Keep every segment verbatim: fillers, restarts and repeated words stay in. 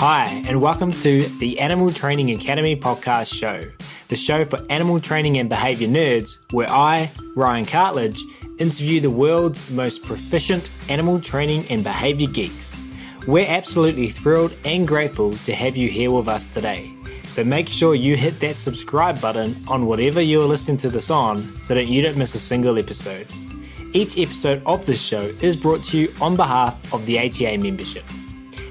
Hi, and welcome to the Animal Training Academy podcast show, the show for animal training and behaviour nerds, where I, Ryan Cartledge, interview the world's most proficient animal training and behaviour geeks. We're absolutely thrilled and grateful to have you here with us today. So make sure you hit that subscribe button on whatever you're listening to this on so that you don't miss a single episode. Each episode of this show is brought to you on behalf of the A T A membership.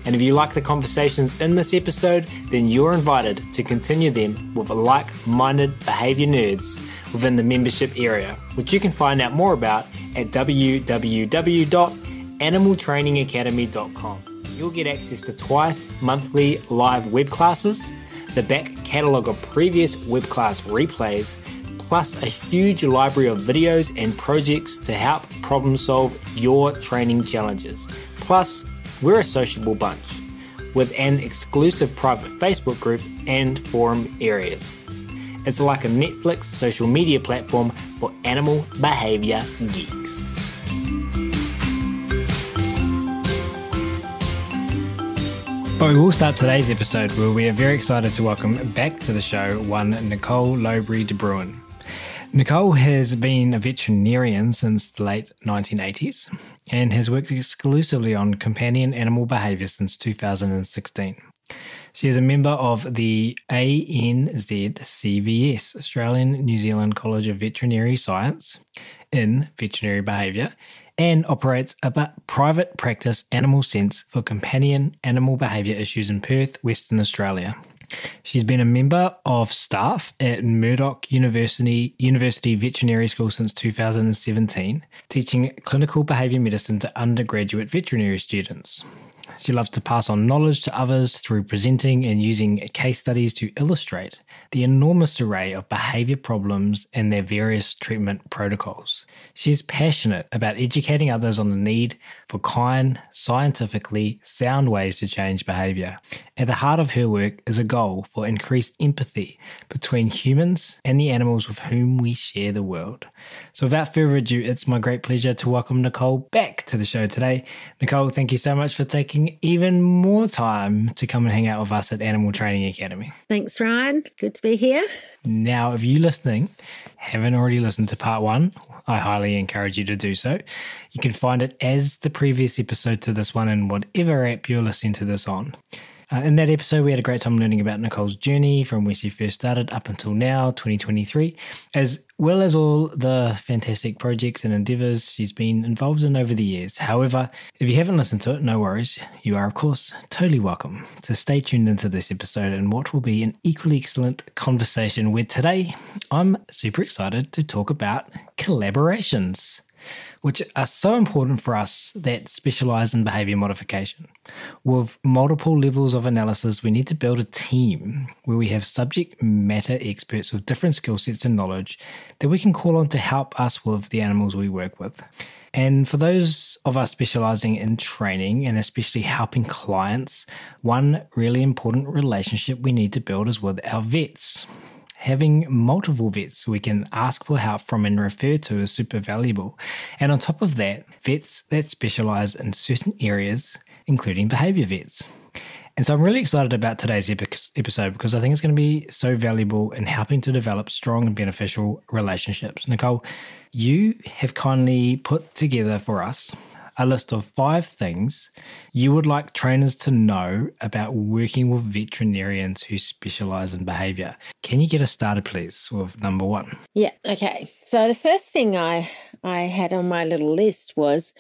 And if you like the conversations in this episode, then you're invited to continue them with like-minded behaviour nerds within the membership area, which you can find out more about at w w w dot animal training academy dot com. You'll get access to twice monthly live web classes, the back catalogue of previous web class replays, plus a huge library of videos and projects to help problem solve your training challenges. Plus, we're a sociable bunch with an exclusive private Facebook group and forum areas. It's like a Netflix social media platform for animal behaviour geeks. But we will start today's episode where we are very excited to welcome back to the show one Nicole Lobry de Bruyn. Nicole has been a veterinarian since the late nineteen eighties and has worked exclusively on companion animal behaviour since two thousand sixteen. She is a member of the A N Z C V S, Australian New Zealand College of Veterinary Science, in veterinary behaviour, and operates a private practice, Animal Sense, for companion animal behaviour issues in Perth, Western Australia. She's been a member of staff at Murdoch University University Veterinary School since two thousand seventeen, teaching clinical behaviour medicine to undergraduate veterinary students. She loves to pass on knowledge to others through presenting and using case studies to illustrate the enormous array of behaviour problems and their various treatment protocols. She is passionate about educating others on the need for kind, scientifically sound ways to change behaviour. At the heart of her work is a goal for increased empathy between humans and the animals with whom we share the world. So without further ado, it's my great pleasure to welcome Nicole back to the show today. Nicole, thank you so much for taking even more time to come and hang out with us at Animal Training Academy. Thanks, Ryan. Good to be here. Now, if you listening haven't already listened to part one, I highly encourage you to do so. You can find it as the previous episode to this one in whatever app you're listening to this on. Uh, in that episode, we had a great time learning about Nicole's journey from where she first started up until now, twenty twenty-three, as well as all the fantastic projects and endeavours she's been involved in over the years. However, if you haven't listened to it, no worries. You are, of course, totally welcome. So stay tuned into this episode and what will be an equally excellent conversation where today I'm super excited to talk about collaborations, which are so important for us that specialise in behaviour modification. With multiple levels of analysis, we need to build a team where we have subject matter experts with different skill sets and knowledge that we can call on to help us with the animals we work with. And for those of us specialising in training and especially helping clients, one really important relationship we need to build is with our vets. Having multiple vets we can ask for help from and refer to is super valuable. And on top of that, vets that specialise in certain areas, including behaviour vets. And so I'm really excited about today's episode because I think it's going to be so valuable in helping to develop strong and beneficial relationships. Nicole, you have kindly put together for us a list of five things you would like trainers to know about working with veterinarians who specialise in behaviour. Can you get us started, please, with number one? Yeah, okay. So the first thing I, I had on my little list was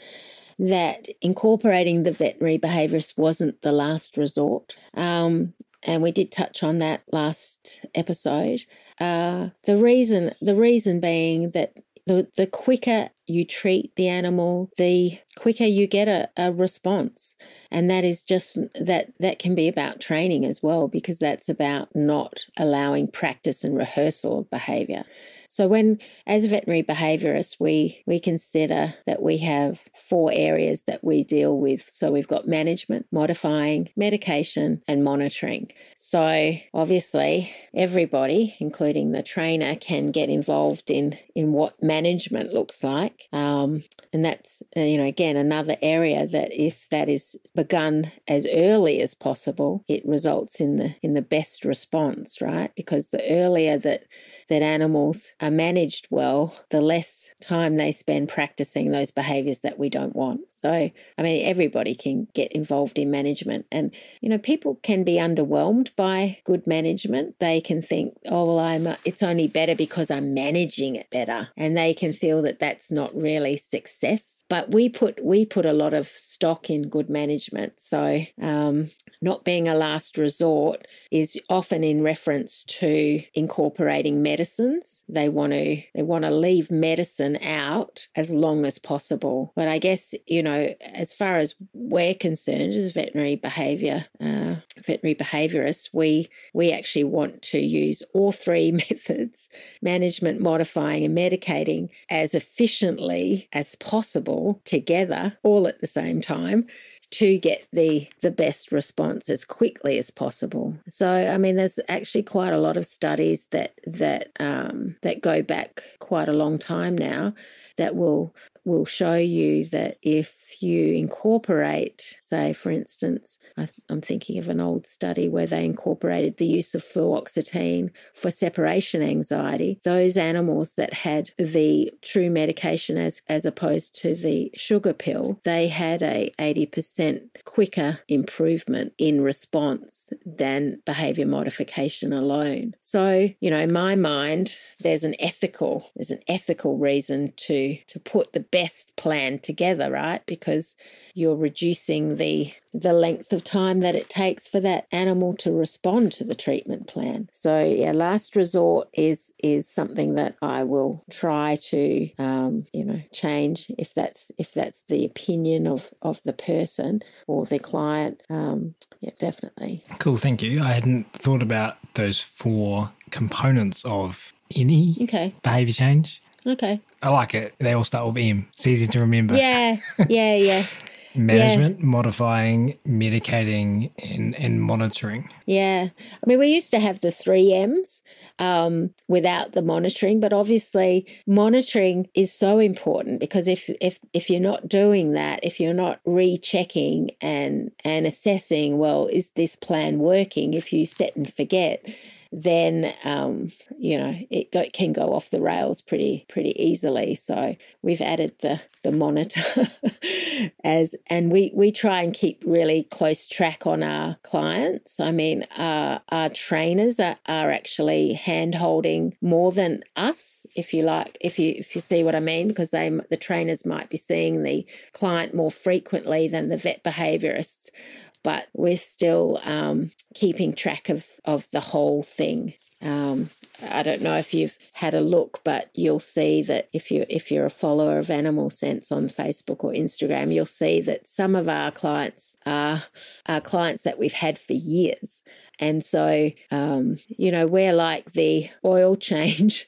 that incorporating the veterinary behaviourist wasn't the last resort. Um, and we did touch on that last episode. Uh, the reason, the reason being that The, the quicker you treat the animal, the quicker you get a, a response. And that is just that that can be about training as well, because that's about not allowing practice and rehearsal of behaviour. So when, as veterinary behaviourists, we, we consider that we have four areas that we deal with. So we've got management, modifying, medication, and monitoring. So obviously everybody, including the trainer, can get involved in, in what management looks like. like. Um, and that's, uh, you know, again, another area that if that is begun as early as possible, it results in the in the best response, right? Because the earlier that that animals are managed well, the less time they spend practicing those behaviours that we don't want. So, I mean, everybody can get involved in management. And, you know, people can be underwhelmed by good management. They can think, oh, well, I'm, a, it's only better because I'm managing it better. And they can feel that that's not really success. But we put, we put a lot of stock in good management. So um, not being a last resort is often in reference to incorporating medicines. They want to, they want to leave medicine out as long as possible. But I guess, you know, know, as far as we're concerned, as veterinary behaviour, uh, veterinary behaviourists, we we actually want to use all three methods, management, modifying and medicating, as efficiently as possible together, all at the same time, to get the the best response as quickly as possible. So, I mean, there's actually quite a lot of studies that that um, that go back quite a long time now that will will show you that if you incorporate, say, for instance, I, I'm thinking of an old study where they incorporated the use of fluoxetine for separation anxiety, those animals that had the true medication as, as opposed to the sugar pill, they had a eighty percent quicker improvement in response than behaviour modification alone. So, you know, in my mind, there's an ethical, there's an ethical reason to, to put the best plan together, right? Because you're reducing the the length of time that it takes for that animal to respond to the treatment plan. So yeah, last resort is is something that I will try to um, you know, change if that's if that's the opinion of of the person or the client. Um, yeah, definitely. Cool, thank you. I hadn't thought about those four components of any okay. behaviour change. Okay. I like it. They all start with M. It's easy to remember. Yeah, yeah, yeah. Management, yeah. Modifying, medicating, and, and monitoring. Yeah. I mean, we used to have the three M's um, without the monitoring, but obviously monitoring is so important because if if if you're not doing that, if you're not rechecking and and assessing, well, is this plan working? If you set and forget, then, um, you know, it go, can go off the rails pretty pretty easily. So we've added the, the monitor as, and we, we try and keep really close track on our clients. I mean, uh, our trainers are, are actually hand-holding more than us, if you like, if you if you see what I mean, because they the trainers might be seeing the client more frequently than the vet behaviourists. But we're still um, keeping track of, of the whole thing. Um, I don't know if you've had a look, but you'll see that if you if you're a follower of Animal Sense on Facebook or Instagram, you'll see that some of our clients are, are clients that we've had for years, and so um, you know, we're like the oil change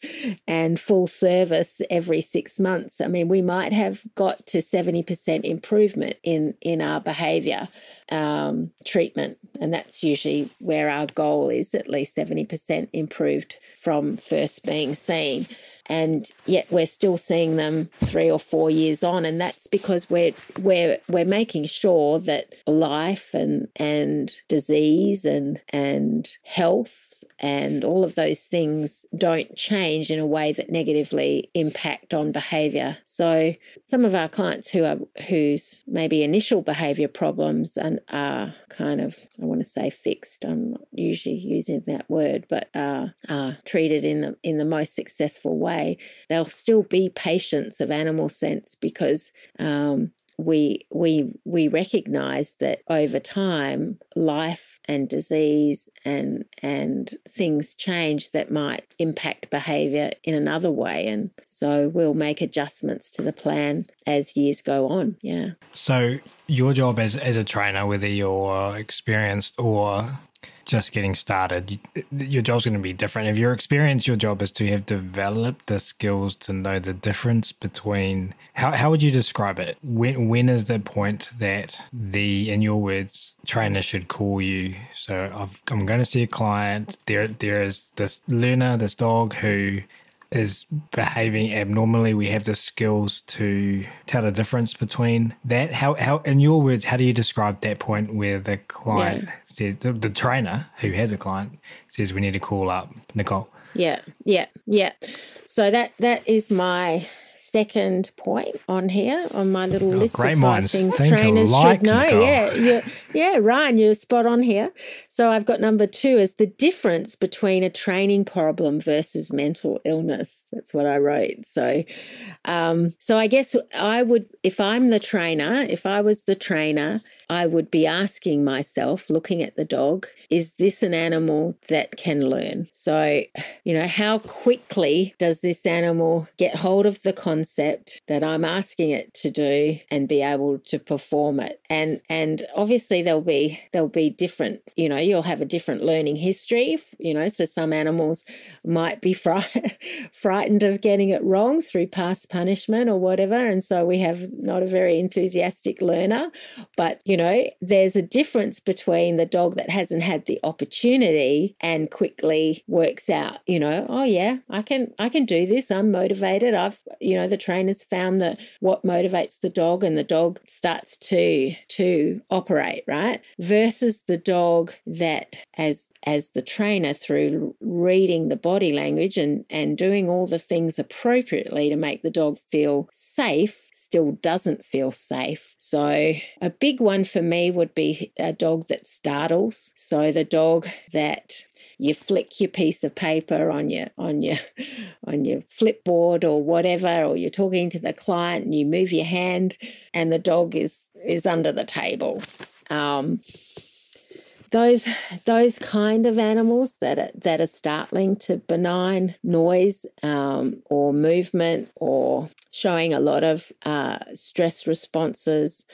and full service every six months. I mean, we might have got to seventy percent improvement in in our behaviour um, treatment, and that's usually where our goal is, at least seventy percent improved from first being seen, and yet we're still seeing them three or four years on, and that's because we're we're we're making sure that life and and disease and and health and all of those things don't change in a way that negatively impact on behaviour. So some of our clients who are whose maybe initial behaviour problems and are kind of, I want to say fixed, I'm not usually using that word, but are, are treated in the in the most successful way, they'll still be patients of Animal Sense because um, we we we recognise that over time life and disease and and things change that might impact behaviour in another way, and so we'll make adjustments to the plan as years go on. Yeah. So your job as as a trainer, whether you're experienced or just getting started, your job's going to be different. If you're experienced, your job is to have developed the skills to know the difference between how how would you describe it? When when is the point that the, in your words, trainer should call you? So I've, I'm going to see a client. There there is this learner, this dog who is behaving abnormally, we have the skills to tell the difference between that. How, how in your words, how do you describe that point where the client yeah. says, the, the trainer who has a client says, we need to call up Nicole? Yeah, yeah, yeah. So that that is my second point on here on my little oh, list of five things trainers should know. Nicole. Yeah, yeah, yeah, Ryan, you're spot on here. So I've got number two is the difference between a training problem versus mental illness. That's what I wrote. So, um, so I guess I would, if I'm the trainer, if I was the trainer, I would be asking myself, looking at the dog, is this an animal that can learn? So, you know, how quickly does this animal get hold of the concept that I'm asking it to do and be able to perform it? And and obviously there'll be there'll be different, you know, you'll have a different learning history, you know, so some animals might be fright frightened of getting it wrong through past punishment or whatever, and so we have not a very enthusiastic learner, but you know, You know, there's a difference between the dog that hasn't had the opportunity and quickly works out, you know, oh yeah, I can I can do this. I'm motivated. I've, you know, the trainers found that what motivates the dog, and the dog starts to to operate, right? Versus the dog that as as the trainer, through reading the body language and, and doing all the things appropriately to make the dog feel safe, still doesn't feel safe. So a big one for me would be a dog that startles. So the dog that you flick your piece of paper on your on your on your flipboard or whatever, or you're talking to the client and you move your hand and the dog is is under the table. Um Those those kind of animals that are, that are startling to benign noise um, or movement, or showing a lot of uh, stress responses,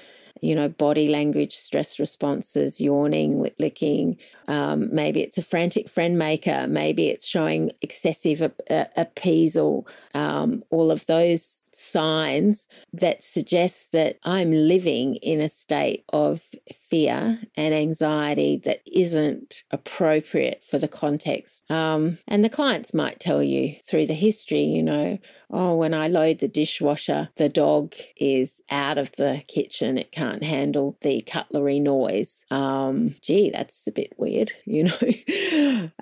you know, body language stress responses, yawning, lip licking. Um, maybe it's a frantic friend maker. Maybe it's showing excessive ap appeasal. Um, all of those signs that suggest that I'm living in a state of fear and anxiety that isn't appropriate for the context. Um, and the clients might tell you through the history, you know, oh, when I load the dishwasher, the dog is out of the kitchen. It can't handle the cutlery noise. Um, gee, that's a bit weird, you know.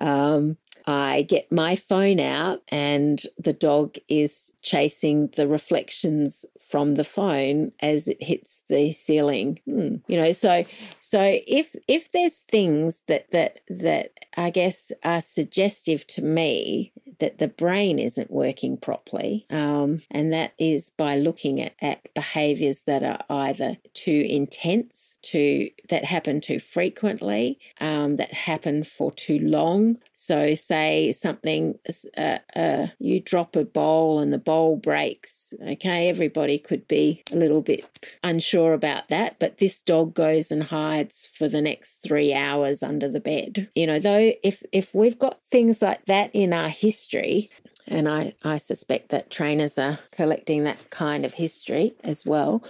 um, I get my phone out and the dog is chasing the reflections from the phone as it hits the ceiling. Mm. You know, so so if if there's things that that that I guess are suggestive to me that the brain isn't working properly, um, and that is by looking at, at behaviours that are either too intense, too, that happen too frequently, um, that happen for too long. So say something, uh, uh, you drop a bowl and the bowl breaks. Okay, everybody could be a little bit unsure about that, but this dog goes and hides for the next three hours under the bed. You know, though, if if we've got things like that in our history, and I, I suspect that trainers are collecting that kind of history as well,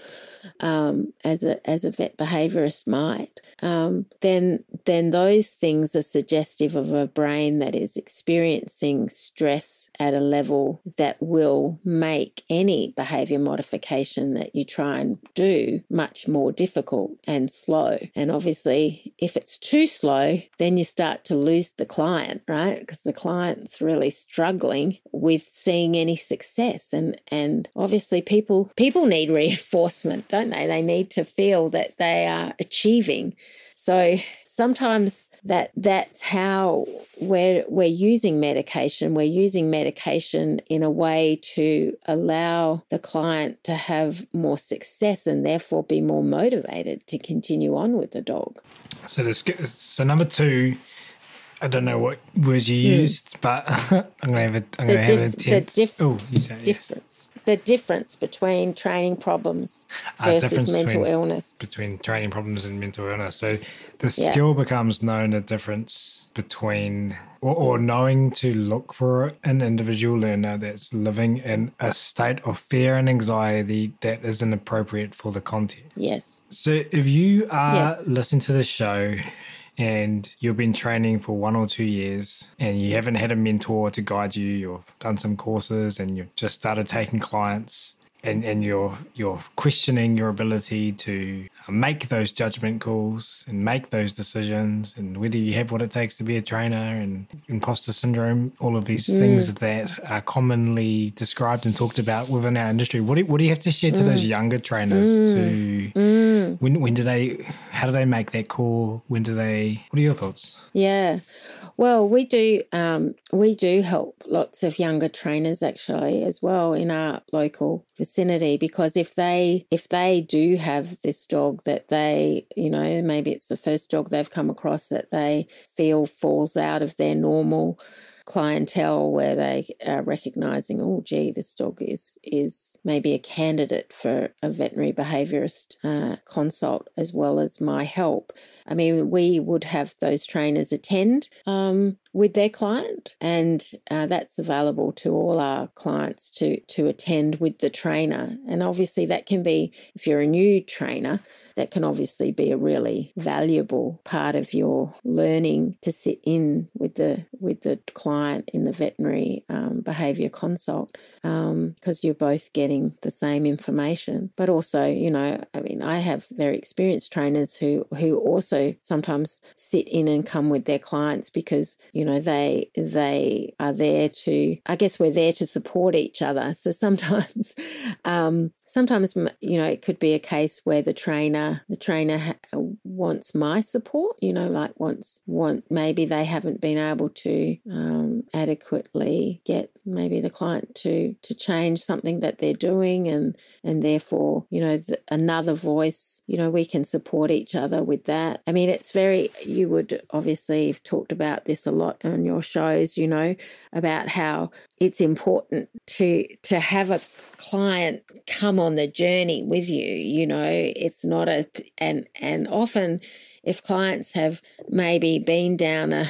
um, as a as a vet behaviourist might, um, then then those things are suggestive of a brain that is experiencing stress at a level that will make any behaviour modification that you try and do much more difficult and slow. And obviously, if it's too slow, then you start to lose the client, right? Because the client's really struggling with seeing any success, and and obviously people people need reinforcement, don't they? They need to feel that they are achieving. So sometimes that that's how we're we're using medication. We're using medication in a way to allow the client to have more success and therefore be more motivated to continue on with the dog. So this so number two, I don't know what words you used, mm. but I'm going to have a, I'm the gonna have a attempt. The dif Ooh, you say difference. Yes. The difference between training problems versus uh, mental between, illness. Between training problems and mental illness. So the skill yeah. becomes knowing the difference between, or, or knowing to look for an individual learner that's living in a state of fear and anxiety that isn't appropriate for the content. Yes. So if you are yes. listening to the show and you've been training for one or two years and you haven't had a mentor to guide you, you've done some courses and you've just started taking clients, and, and you're, you're questioning your ability to make those judgment calls and make those decisions and whether you have what it takes to be a trainer and imposter syndrome, all of these mm. things that are commonly described and talked about within our industry. What do, what do you have to share to mm. those younger trainers mm. to, mm. when, when do they, how do they make that call? When do they, what are your thoughts? Yeah, well, we do, um, we do help lots of younger trainers actually as well in our local vicinity, because if they if they do have this dog that they, you know, maybe it's the first dog they've come across that they feel falls out of their normal clientele, where they are recognizing, oh gee, this dog is is maybe a candidate for a veterinary behaviorist uh, consult as well as my help. I mean, we would have those trainers attend um, with their client, and uh, that's available to all our clients to to attend with the trainer. And obviously that can be, if you're a new trainer, that can obviously be a really valuable part of your learning, to sit in with the with the client in the veterinary um, behaviour consult, um, because you're both getting the same information. But also, you know, I mean, I have very experienced trainers who who also sometimes sit in and come with their clients because, you know, they they are there to, I guess we're there to support each other. So sometimes, um, sometimes you know, it could be a case where the trainer The trainer ha wants my support, you know, like wants want maybe they haven't been able to um, adequately get maybe the client to to change something that they're doing, and and therefore, you know, th another voice, you know, we can support each other with that. I mean, it's very, you would obviously have talked about this a lot on your shows, you know, about how it's important to to have a client come on the journey with you. You know, it's not a, and and often if clients have maybe been down a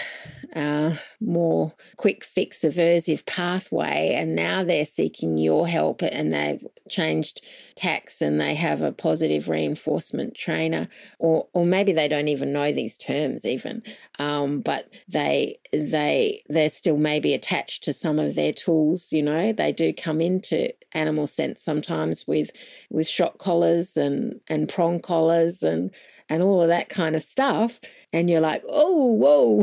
uh, more quick fix aversive pathway, and now they're seeking your help and they've changed tacks and they have a positive reinforcement trainer, or or maybe they don't even know these terms even, um, but they they they're still maybe attached to some of their tools. You know, they do come into Animal Sense sometimes with with shock collars and and prong collars and and all of that kind of stuff, and you're like, oh, whoa,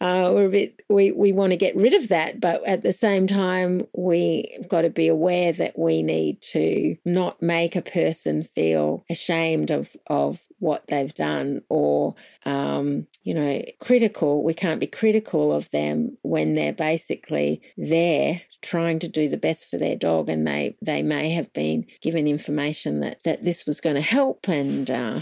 uh, we're a bit, we, we want to get rid of that, but at the same time, we've got to be aware that we need to not make a person feel ashamed of, of what they've done, or, um, you know, critical. We can't be critical of them when they're basically there trying to do the best for their dog, and they, they may have been given information that, that this was going to help, and uh,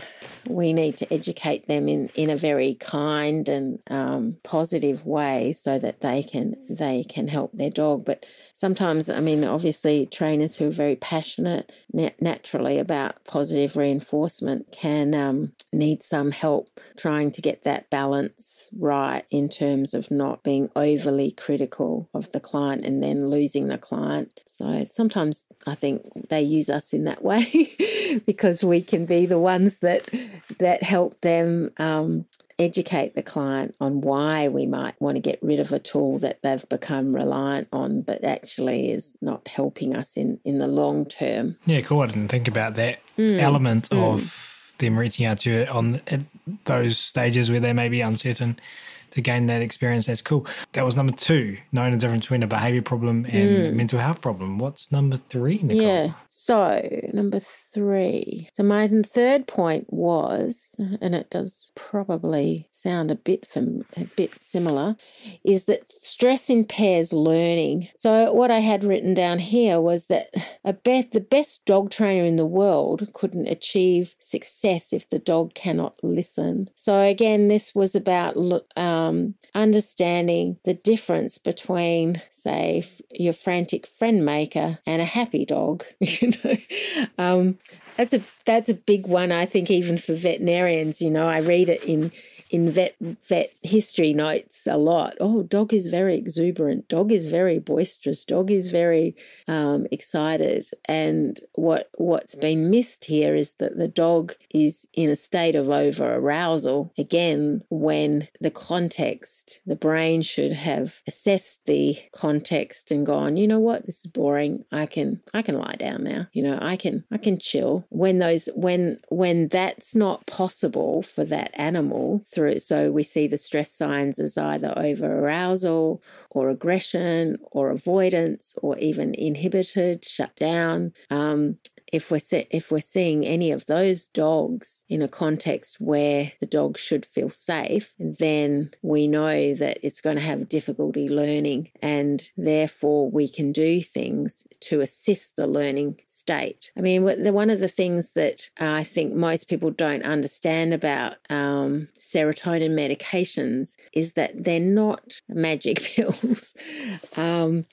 we need to educate them in, in a very kind and um, positive way so that they can they can help their dog. But sometimes, I mean, obviously trainers who are very passionate nat naturally about positive reinforcement can um, need some help trying to get that balance right in terms of not being overly critical of the client and then losing the client. So sometimes I think they use us in that way because we can be the ones that that help them um, educate the client on why we might want to get rid of a tool that they've become reliant on, but actually is not helping us in, in the long term. Yeah, cool. I didn't think about that mm. element mm. of them reaching out to it on at those stages where they may be uncertain, to gain that experience. That's cool. That was number two, knowing the difference between a behaviour problem and mm. a mental health problem. What's number three, Nicole? Yeah, so number three. So my third point was, and it does probably sound a bit from, a bit similar, is that stress impairs learning. So what I had written down here was that a be the best dog trainer in the world couldn't achieve success if the dog cannot listen. So again, this was about um, Um, understanding the difference between, say, your frantic friend maker and a happy dog. You know, um, that's a that's a big one, I think, even for veterinarians. You know, I read it in in vet vet history notes a lot. Oh, dog is very exuberant. Dog is very boisterous. Dog is very um, excited. And what what's been missed here is that the dog is in a state of over arousal again when the context, the brain should have assessed the context and gone, you know what, this is boring. I can I can lie down now. You know, I can I can chill. When those when when that's not possible for that animal. Through So we see the stress signs as either overarousal or aggression or avoidance or even inhibited, shut down. Um, if we're se if we're seeing any of those dogs in a context where the dog should feel safe, then we know that it's going to have difficulty learning, and therefore we can do things to assist the learning state. I mean, one of the things that I think most people don't understand about um, serotonin medications is that they're not magic pills. um,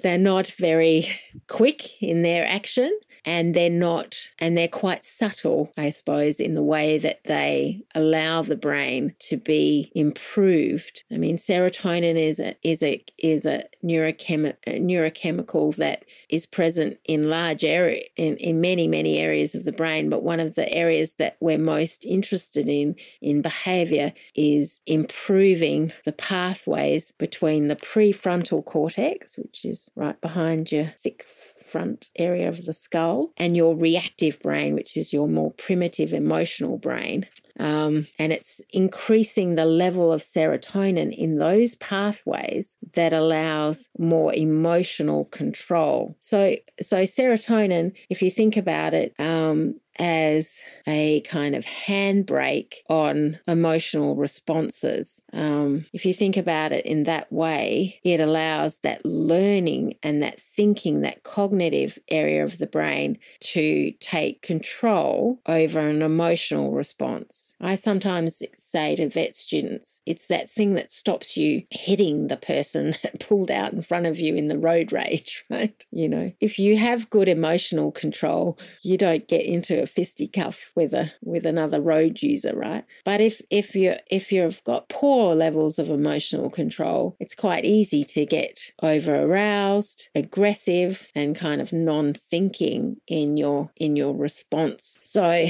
they're not very quick in their action, and they're not, and they're quite subtle, I suppose, in the way that they allow the brain to be improved. I mean, serotonin is a is a is a neurochem neurochemical that is present in large area in, in many many areas of the brain, but one of the areas that we're most interested in in behavior is improving the pathways between the prefrontal cortex, which is right behind your thick front area of the skull, and your reactive brain, which is your more primitive emotional brain. Um, and it's increasing the level of serotonin in those pathways that allows more emotional control. So, so serotonin, if you think about it, um, as a kind of handbrake on emotional responses. Um, if you think about it in that way, it allows that learning and that thinking, that cognitive area of the brain to take control over an emotional response. I sometimes say to vet students, it's that thing that stops you hitting the person that pulled out in front of you in the road rage, right? You know, if you have good emotional control, you don't get into a fisticuff with a with another road user, right? But if if you if you've got poor levels of emotional control, it's quite easy to get over aroused, aggressive, and kind of non-thinking in your in your response. So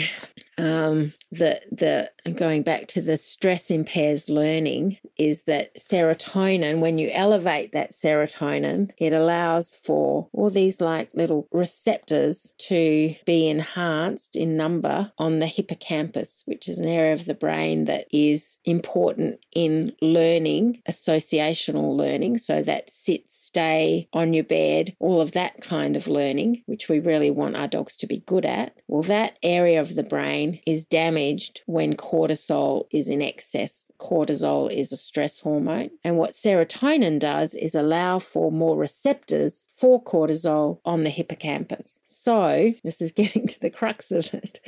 um, the the going back to the stress impairs learning is that serotonin, when you elevate that serotonin, it allows for all these like little receptors to be enhanced in number on the hippocampus, which is an area of the brain that is important in learning, associational learning. So that sit, stay on your bed, all of that kind of learning, which we really want our dogs to be good at. Well, that area of the brain is damaged when cortisol is in excess. Cortisol is a stress hormone. And what serotonin does is allow for more receptors for cortisol on the hippocampus. So this is getting to the crux of it.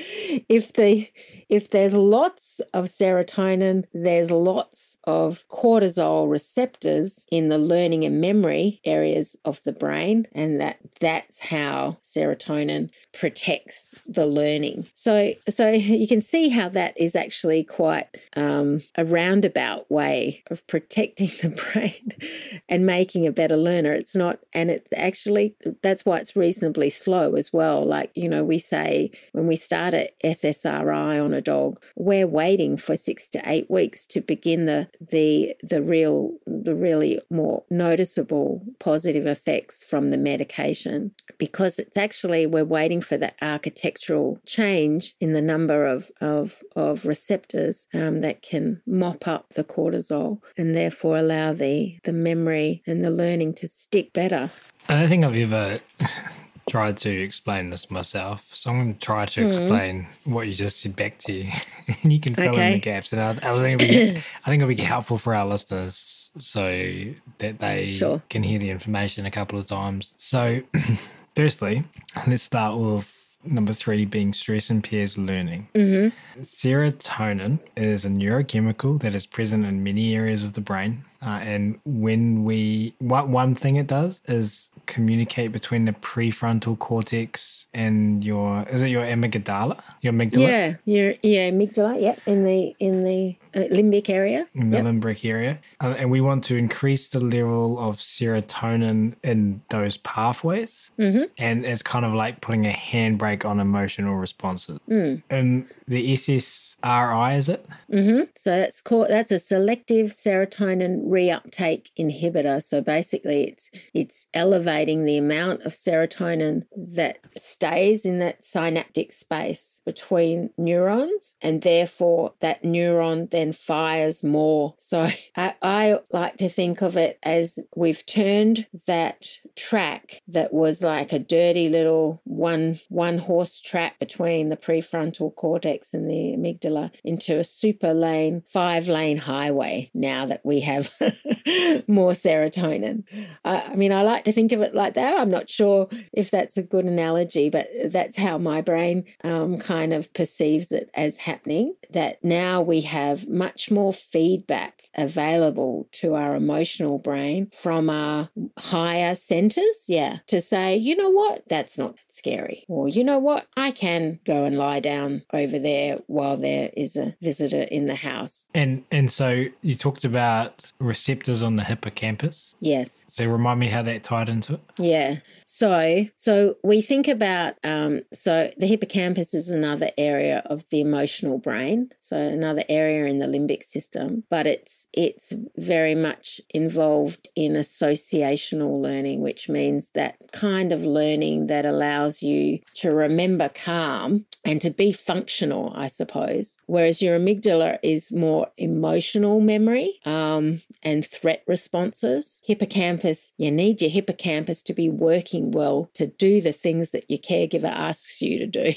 If the if there's lots of serotonin, there's lots of cortisol receptors in the learning and memory areas of the brain, and that that's how serotonin protects the learning. So so you can see how that is actually quite um, a roundabout way of protecting the brain and making a better learner. It's not, and it's actually that's why it's reasonably slow as well. Like, you know, we say, when we start an S S R I on a dog, we're waiting for six to eight weeks to begin the the the real the really more noticeable positive effects from the medication, because it's actually we're waiting for that architectural change in the number of of of receptors um, that can mop up the cortisol and therefore allow the the memory and the learning to stick better. I don't think I've ever tried to explain this myself, so I'm going to try to mm. explain what you just said back to you, and you can fill okay. in the gaps. And I, I think it'll be, I think it'll be helpful for our listeners so that they sure. can hear the information a couple of times. So, firstly, let's start with number three being stress impairs learning. Mm-hmm. Serotonin is a neurochemical that is present in many areas of the brain. Uh, and when we, what one thing it does is communicate between the prefrontal cortex and your, is it your amygdala? Your amygdala? Yeah, your yeah, amygdala, yeah, in the in the uh, limbic area. In the yep. limbic area. Um, and we want to increase the level of serotonin in those pathways. Mm-hmm. And it's kind of like putting a handbrake on emotional responses. Mm. And the S S R I, is it? Mm-hmm. So that's called, that's a selective serotonin reuptake inhibitor. So basically it's it's elevating the amount of serotonin that stays in that synaptic space between neurons, and therefore that neuron then fires more. So I, I like to think of it as we've turned that track that was like a dirty little one one horse track between the prefrontal cortex and the amygdala into a super lane, five lane highway now that we have more serotonin. I, I mean, I like to think of it like that. I'm not sure if that's a good analogy, but that's how my brain um, kind of perceives it as happening, that now we have much more feedback available to our emotional brain from our higher centers, yeah, to say, you know what, that's not scary, or you know what, I can go and lie down over there while there is a visitor in the house. And and so you talked about receptors on the hippocampus. Yes. So remind me how that tied into it. Yeah. So so we think about, um, so the hippocampus is another area of the emotional brain, so another area in the limbic system, but it's it's very much involved in associational learning, which means that kind of learning that allows you to remember calm and to be functional, I suppose, whereas your amygdala is more emotional memory um, and threat responses. Hippocampus, you need your hippocampus to be working well to do the things that your caregiver asks you to do.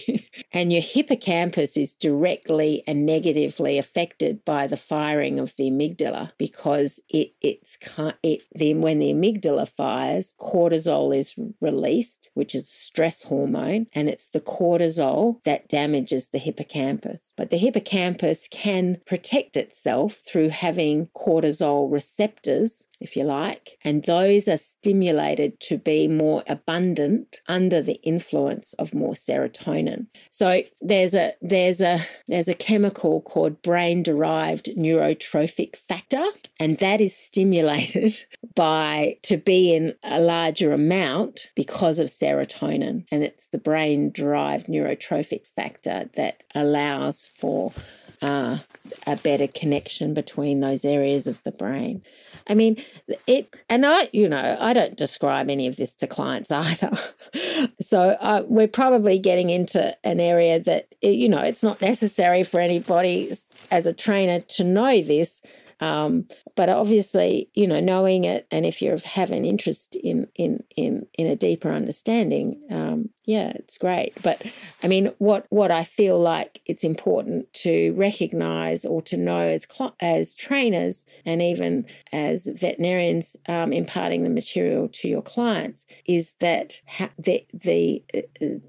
And your hippocampus is directly and negatively affected by the firing of the amygdala, because it it's it then when the amygdala fires, cortisol is released, which is a stress hormone, and it's the cortisol that damages the hippocampus. But the hippocampus can protect itself through having cortisol receptors, if you like, and those are stimulated to be more abundant under the influence of more serotonin. So there's a there's a there's a chemical called brain-derived neurotrophic factor, and that is stimulated by to be in a larger amount because of serotonin, and it's the brain-derived neurotrophic factor that allows for Uh, a better connection between those areas of the brain. I mean, it, and I, you know, I don't describe any of this to clients either. So uh, we're probably getting into an area that, you know, it's not necessary for anybody as a trainer to know this. Um, but obviously, you know, knowing it, and if you have an interest in in in in a deeper understanding, um, yeah, it's great. But I mean, what what I feel like it's important to recognise or to know as as trainers and even as veterinarians um, imparting the material to your clients is that the the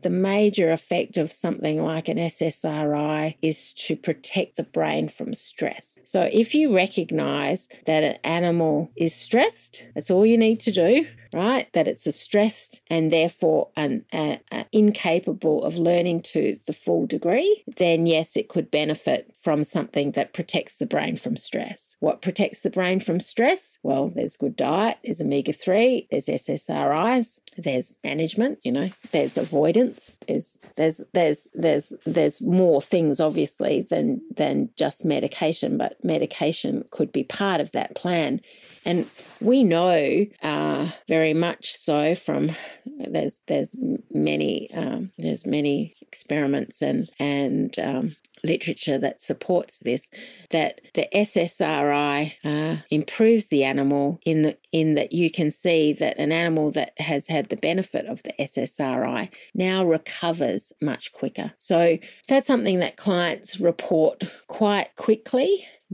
the major effect of something like an S S R I is to protect the brain from stress. So if you recognise Recognize that an animal is stressed, that's all you need to do, right? That it's a stressed and therefore an, a, a incapable of learning to the full degree, then yes, it could benefit from something that protects the brain from stress. What protects the brain from stress? Well, there's good diet, there's omega three, there's S S R Is, there's management, you know, there's avoidance, there's there's there's there's there's more things obviously than than just medication, but medication could be part of that plan. And we know uh, very much so from there's there's many um, there's many experiments and and um, literature that supports this, that the S S R I uh, improves the animal in the in that you can see that an animal that has had the benefit of the S S R I now recovers much quicker. So that's something that clients report quite quickly,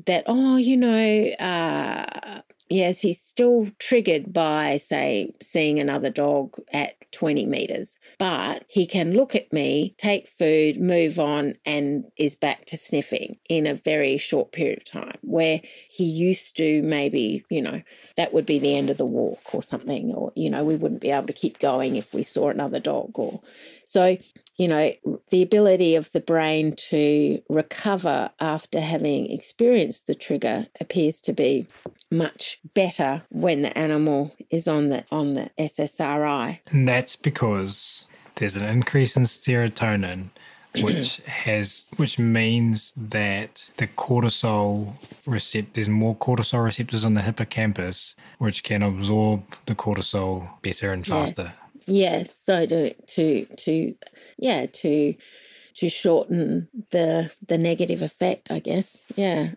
that, oh, you know, uh, yes, he's still triggered by, say, seeing another dog at twenty metres, but he can look at me, take food, move on, and is back to sniffing in a very short period of time, where he used to maybe, you know, that would be the end of the walk or something, or, you know, we wouldn't be able to keep going if we saw another dog. Or so, you know, the ability of the brain to recover after having experienced the trigger appears to be much better when the animal is on the on the S S R I. And that's because there's an increase in serotonin, which has which means that the cortisol receptor, there's more cortisol receptors on the hippocampus, which can absorb the cortisol better and faster. Yes. Yes, so to to to yeah, to to shorten the the negative effect, I guess. Yeah.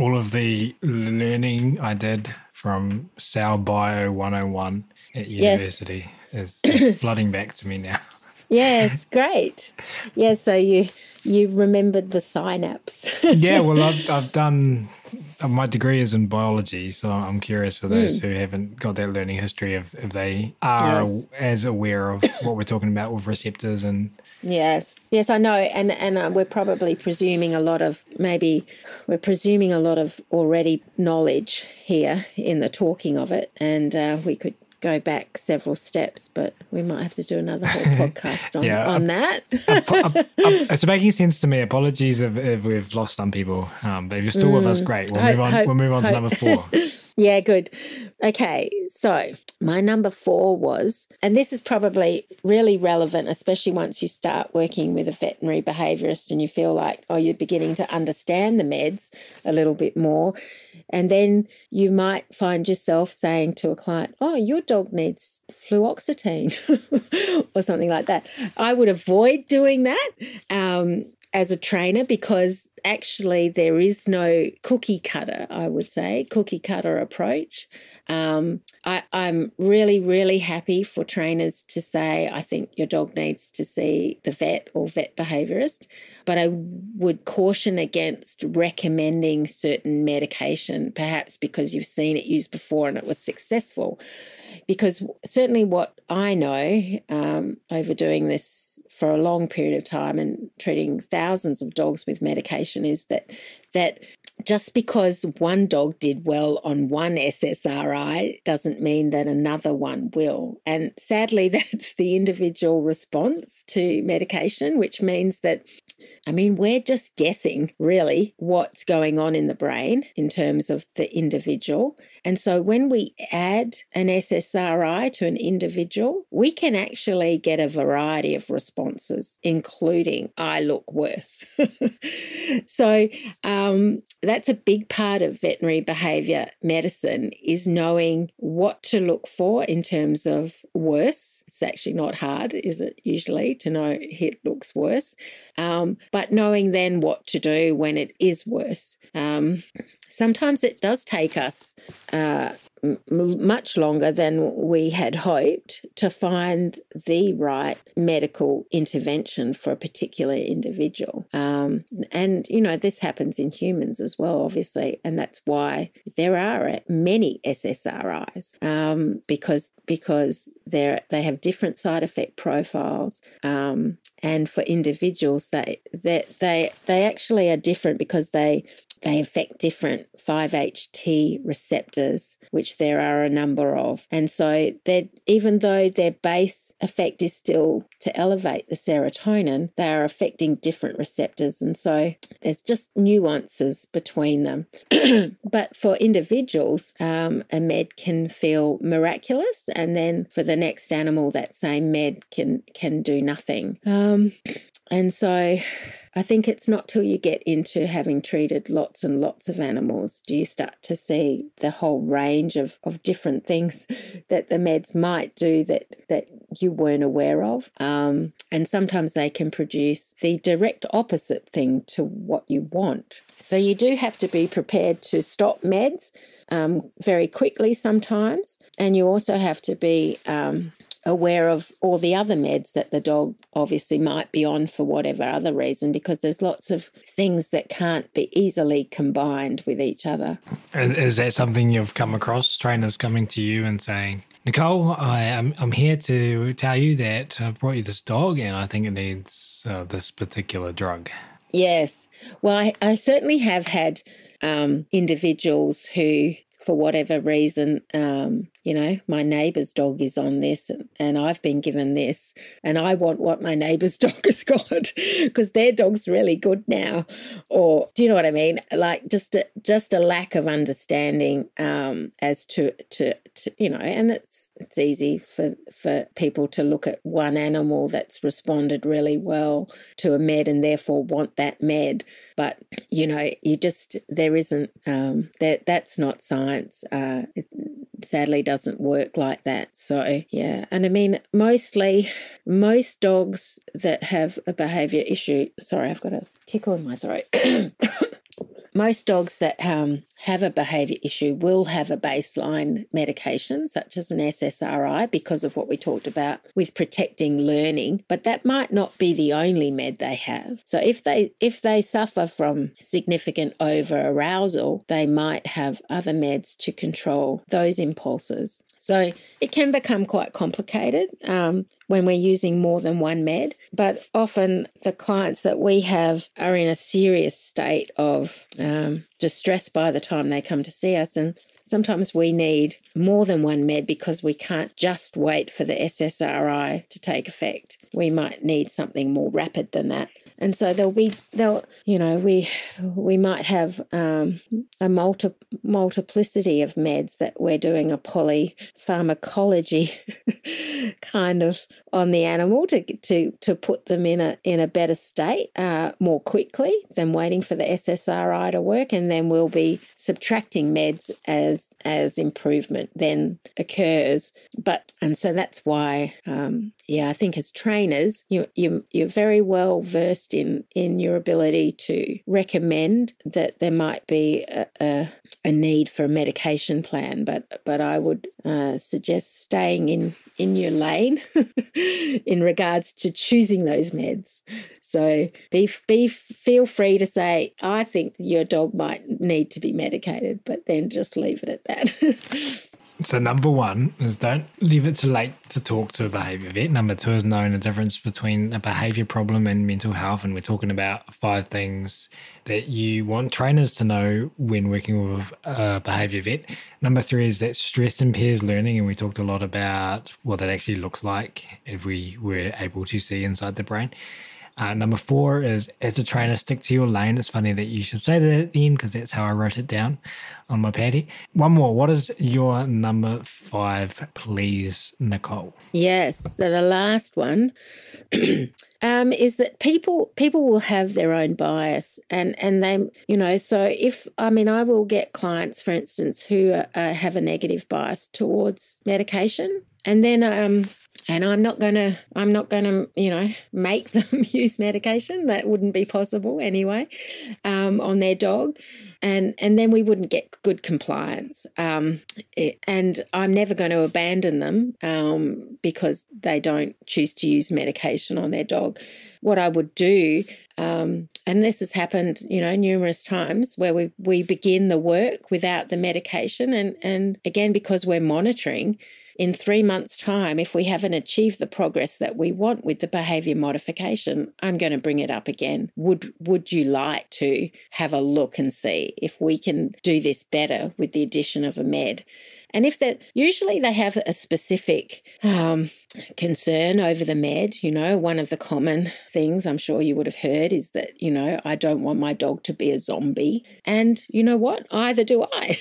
All of the learning I did from Cell Bio one oh one at university yes. is, is flooding back to me now. Yes, great. Yeah, so you you remembered the synapse. Yeah, well, I've I've done my degree is in biology, so I'm curious for those mm. who haven't got that learning history if if they are yes. as aware of what we're talking about with receptors and. Yes, yes, I know, and and uh, we're probably presuming a lot of maybe we're presuming a lot of already knowledge here in the talking of it, and uh, we could go back several steps, but we might have to do another whole podcast on, yeah, on that. I, I, I, it's making sense to me. Apologies if, if we've lost some people, um, but if you're still mm, with us, great. We'll hope, move on. Hope, we'll move on hope. to number four. Yeah, good. Okay, so my number four was, and this is probably really relevant, especially once you start working with a veterinary behaviourist and you feel like, oh, you're beginning to understand the meds a little bit more. And then you might find yourself saying to a client, oh, your dog needs fluoxetine or something like that. I would avoid doing that um, as a trainer, because actually there is no cookie cutter, I would say, cookie cutter approach. Um, I, I'm really, really happy for trainers to say, I think your dog needs to see the vet or vet behaviourist, but I would caution against recommending certain medication, perhaps because you've seen it used before and it was successful. Because certainly what I know um, over doing this for a long period of time and treating thousands of dogs with medication is that that just because one dog did well on one S S R I doesn't mean that another one will. And sadly, that's the individual response to medication, which means that, I mean, we're just guessing really what's going on in the brain in terms of the individual. And so when we add an S S R I to an individual, we can actually get a variety of responses, including I look worse. So um, that's a big part of veterinary behaviour medicine, is knowing what to look for in terms of worse. It's actually not hard, is it, usually, to know it looks worse. Um, but knowing then what to do when it is worse. Um, sometimes it does take us uh, m much longer than we had hoped to find the right medical intervention for a particular individual. Um, and, you know, this happens in humans as well, obviously, and that's why there are many S S R Is um, because because they're, they have different side effect profiles. Um, and for individuals, they, they, they, they actually are different because they... They affect different five H T receptors, which there are a number of. And so even though their base effect is still to elevate the serotonin, they are affecting different receptors. And so there's just nuances between them. But for individuals, um, a med can feel miraculous. And then for the next animal, that same med can, can do nothing. Um, and so... I think it's not till you get into having treated lots and lots of animals do you start to see the whole range of, of different things that the meds might do that, that you weren't aware of. Um, and sometimes they can produce the direct opposite thing to what you want. So you do have to be prepared to stop meds um, very quickly sometimes. And you also have to be... Um, aware of all the other meds that the dog obviously might be on for whatever other reason, because there's lots of things that can't be easily combined with each other. Is, is that something you've come across, trainers coming to you and saying, Nicole, I am, I'm here to tell you that I brought you this dog and I think it needs uh, this particular drug? Yes. Well, I, I certainly have had um, individuals who, for whatever reason, um, you know, my neighbour's dog is on this and, and I've been given this and I want what my neighbour's dog has got because their dog's really good now. Or do you know what I mean? Like just a, just a lack of understanding um, as to, to, to, you know, and it's, it's easy for, for people to look at one animal that's responded really well to a med and therefore want that med. But, you know, you just, there isn't, um, that that's not science. Uh, it sadly doesn't work like that. So, yeah. And I mean, mostly, most dogs that have a behaviour issue, sorry, I've got a tickle in my throat. Most dogs that um, have a behaviour issue will have a baseline medication, such as an S S R I, because of what we talked about with protecting learning. But that might not be the only med they have. So if they if they suffer from significant over-arousal, they might have other meds to control those impulses. So it can become quite complicated um, when we're using more than one med. But often the clients that we have are in a serious state of um, distress by the time they come to see us, and sometimes we need more than one med because we can't just wait for the S S R I to take effect. We might need something more rapid than that. And so there'll be, they'll, you know, we we might have um, a multi multiplicity of meds that we're doing a polypharmacology kind of on the animal to to to put them in a in a better state uh, more quickly than waiting for the S S R I to work, and then we'll be subtracting meds as as improvement then occurs. But and so that's why, um, yeah, I think as trainers, you you you're very well versed in in your ability to recommend that there might be a, a, a need for a medication plan, but but I would uh, suggest staying in in your lane in regards to choosing those meds. So be be feel free to say, I think your dog might need to be medicated, but then just leave it at that. So number one is don't leave it too late to talk to a behaviour vet. Number two is knowing the difference between a behaviour problem and mental health. And we're talking about five things that you want trainers to know when working with a behaviour vet. Number three is that stress impairs learning. And we talked a lot about what that actually looks like if we were able to see inside the brain. Uh, number four is, as a trainer, stick to your lane. It's funny that you should say that at the end because that's how I wrote it down on my paddy. One more. What is your number five, please, Nicole? Yes. So the last one um, is that people people will have their own bias, and and they, you know, so if, I mean, I will get clients, for instance, who are, uh, have a negative bias towards medication, and then um. And I'm not going to, I'm not going to, you know, make them use medication. That wouldn't be possible anyway, um, on their dog. And and then we wouldn't get good compliance. Um, it, and I'm never going to abandon them um, because they don't choose to use medication on their dog. What I would do, um, and this has happened, you know, numerous times where we, we begin the work without the medication. And, and again, because we're monitoring, in three months' time, if we haven't achieved the progress that we want with the behaviour modification, I'm going to bring it up again. Would would you like to have a look and see if we can do this better with the addition of a med? And if that, usually they have a specific um, concern over the med. You know, one of the common things I'm sure you would have heard is that, you know, I don't want my dog to be a zombie. And you know what? Either do I.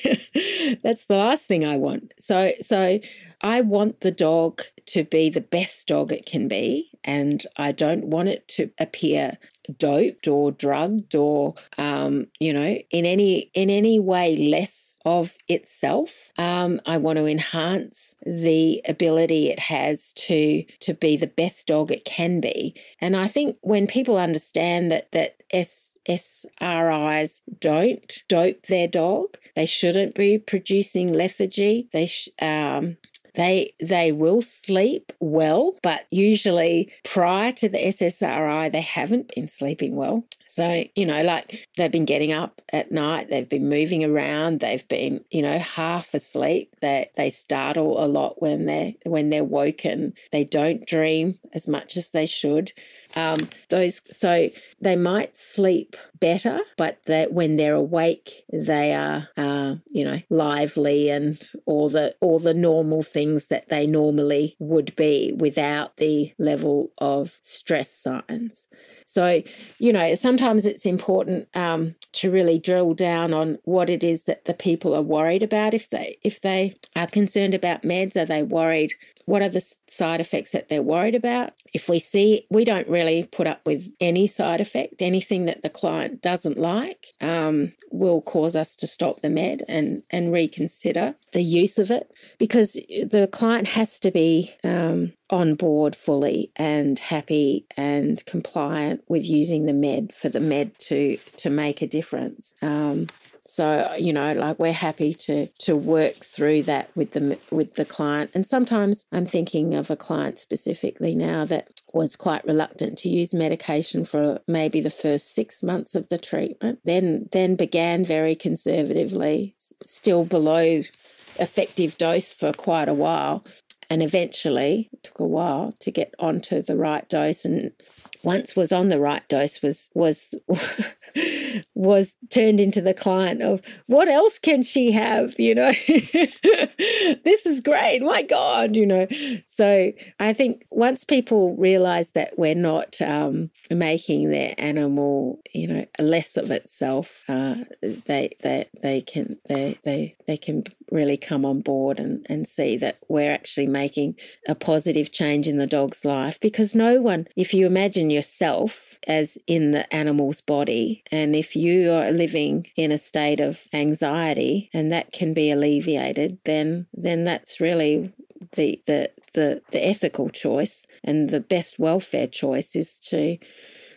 That's the last thing I want. So, so I want the dog to be the best dog it can be, and I don't want it to appear doped or drugged or, um, you know, in any in any way less of itself. Um, I want to enhance the ability it has to to be the best dog it can be. And I think when people understand that that S S R Is don't dope their dog, they shouldn't be producing lethargy. They sh um, They they will sleep well, but usually prior to the S S R I, they haven't been sleeping well. So, you know, like they've been getting up at night, they've been moving around, they've been, you know, half asleep. They they startle a lot when they're when they're woken. They don't dream as much as they should. Um, those so they might sleep better, but that when they're awake, they are uh, you know, lively and all the all the normal things that they normally would be without the level of stress signs. So, you know, sometimes it's important um, to really drill down on what it is that the people are worried about. If they if they are concerned about meds, are they worried? What are the side effects that they're worried about? If we see, we don't really put up with any side effect, anything that the client doesn't like um, will cause us to stop the med and, and reconsider the use of it, because the client has to be um, on board fully and happy and compliant with using the med for the med to, to make a difference. Um, So, you know, like we're happy to to work through that with the with the client. And sometimes I'm thinking of a client specifically now that was quite reluctant to use medication for maybe the first six months of the treatment, then then began very conservatively, still below effective dose for quite a while. And eventually, it took a while to get onto the right dose, and once was on the right dose was was was turned into the client of, what else can she have, you know? This is great, my God, you know. So I think once people realise that we're not um, making their animal, you know, less of itself, uh, they they they can they they they can really come on board and and see that we're actually making a positive change in the dog's life. Because no one, if you imagine yourself as in the animal's body, and if you are living in a state of anxiety and that can be alleviated, then then that's really the the the, the ethical choice, and the best welfare choice is to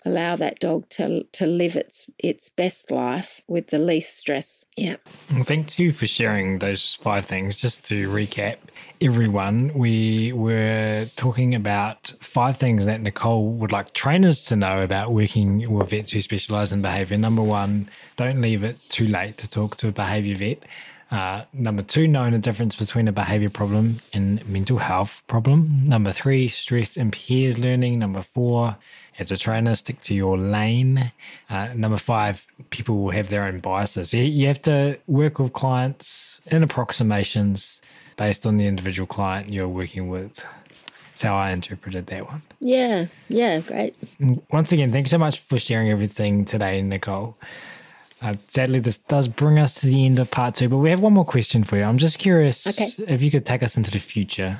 allow that dog to to live its its best life with the least stress. Yeah. Well, thank you for sharing those five things. Just to recap, everyone, we were talking about five things that Nicole would like trainers to know about working with vets who specialise in behaviour. Number one, don't leave it too late to talk to a behaviour vet. Uh, number two, knowing the difference between a behaviour problem and mental health problem. Number three, stress impairs learning. Number four, as a trainer, stick to your lane. Uh, number five, people will have their own biases. You, you have to work with clients in approximations based on the individual client you're working with. That's how I interpreted that one. Yeah, yeah, great. Once again, thanks so much for sharing everything today, Nicole. Uh, sadly, this does bring us to the end of part two, but we have one more question for you. I'm just curious, okay, if you could take us into the future.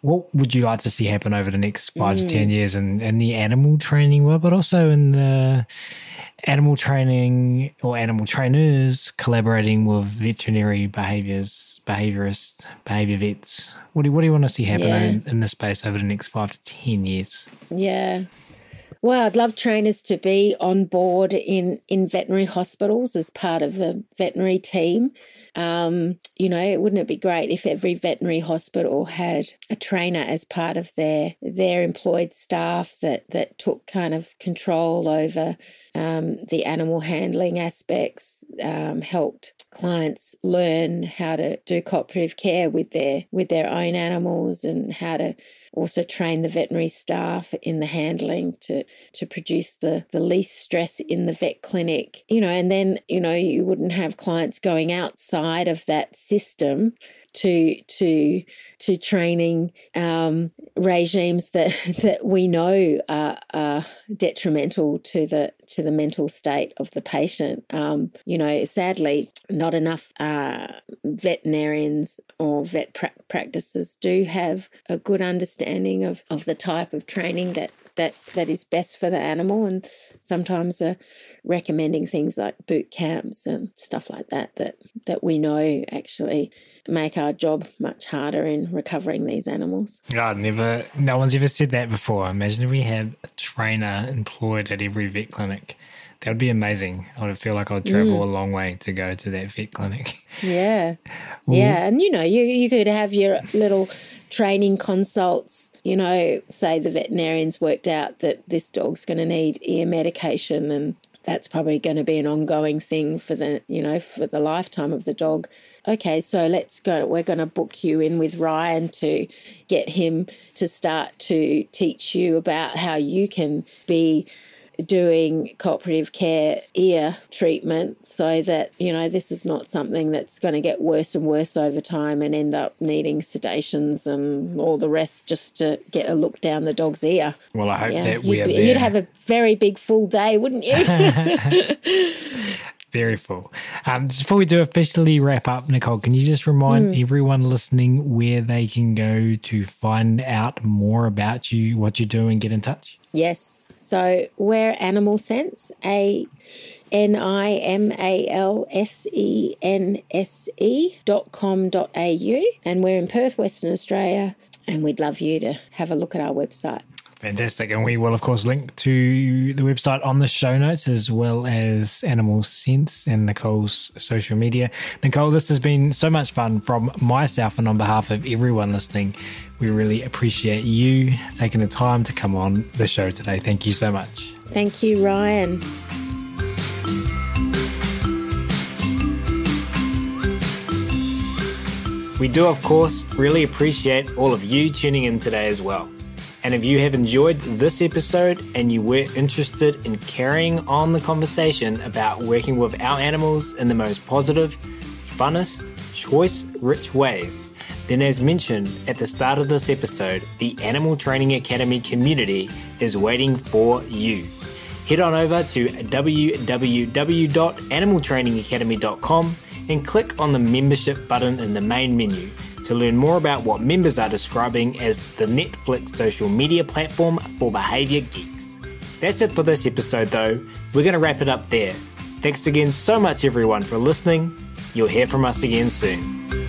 What would you like to see happen over the next five mm. to ten years in, in the animal training world, but also in the animal training or animal trainers collaborating with veterinary behaviours, behaviourists, behaviour vets? What do, what do you want to see happen yeah. in, in this space over the next five to ten years? Yeah. Well, I'd love trainers to be on board in, in veterinary hospitals as part of the veterinary team. Um, you know, wouldn't it be great if every veterinary hospital had a trainer as part of their their employed staff that, that took kind of control over um, the animal handling aspects, um, helped clients learn how to do cooperative care with their with their own animals, and how to also train the veterinary staff in the handling to to produce the, the least stress in the vet clinic, you know, and then, you know, you wouldn't have clients going outside of that system to to to training um, regimes that that we know are, are detrimental to the to the mental state of the patient. Um, you know, sadly, not enough uh, veterinarians or vet pra practices do have a good understanding of of the type of training that that that is best for the animal, and sometimes are recommending things like boot camps and stuff like that that that we know actually make our job much harder in recovering these animals. God, never, no one's ever said that before. Imagine if we had a trainer employed at every vet clinic. That would be amazing. I would feel like I would travel mm. a long way to go to that vet clinic. Yeah. Well, yeah. And, you know, you, you could have your little training consults, you know, say the veterinarian's worked out that this dog's going to need ear medication, and that's probably going to be an ongoing thing for the, you know, for the lifetime of the dog. Okay, so let's go. We're going to book you in with Ryan to get him to start to teach you about how you can be doing cooperative care ear treatment so that, you know, this is not something that's going to get worse and worse over time and end up needing sedations and all the rest just to get a look down the dog's ear. Well, I hope yeah, that we're you'd, there. You'd have a very big full day, wouldn't you? Very full. Um, just before we do officially wrap up, Nicole, can you just remind mm. everyone listening where they can go to find out more about you, what you do, and get in touch? Yes. So we're Animal Sense, A N I M A L S E N S E dot com dot au. And we're in Perth, Western Australia, and we'd love you to have a look at our website. Fantastic. And we will, of course, link to the website on the show notes, as well as Animal Sense and Nicole's social media. Nicole, this has been so much fun from myself and on behalf of everyone listening. We really appreciate you taking the time to come on the show today. Thank you so much. Thank you, Ryan. We do, of course, really appreciate all of you tuning in today as well. And if you have enjoyed this episode and you were interested in carrying on the conversation about working with our animals in the most positive, funnest, choice-rich ways, then as mentioned at the start of this episode, the Animal Training Academy community is waiting for you. Head on over to w w w dot animal training academy dot com and click on the membership button in the main menu to learn more about what members are describing as the Netflix social media platform for behaviour geeks. That's it for this episode though. We're going to wrap it up there. Thanks again so much everyone for listening. You'll hear from us again soon.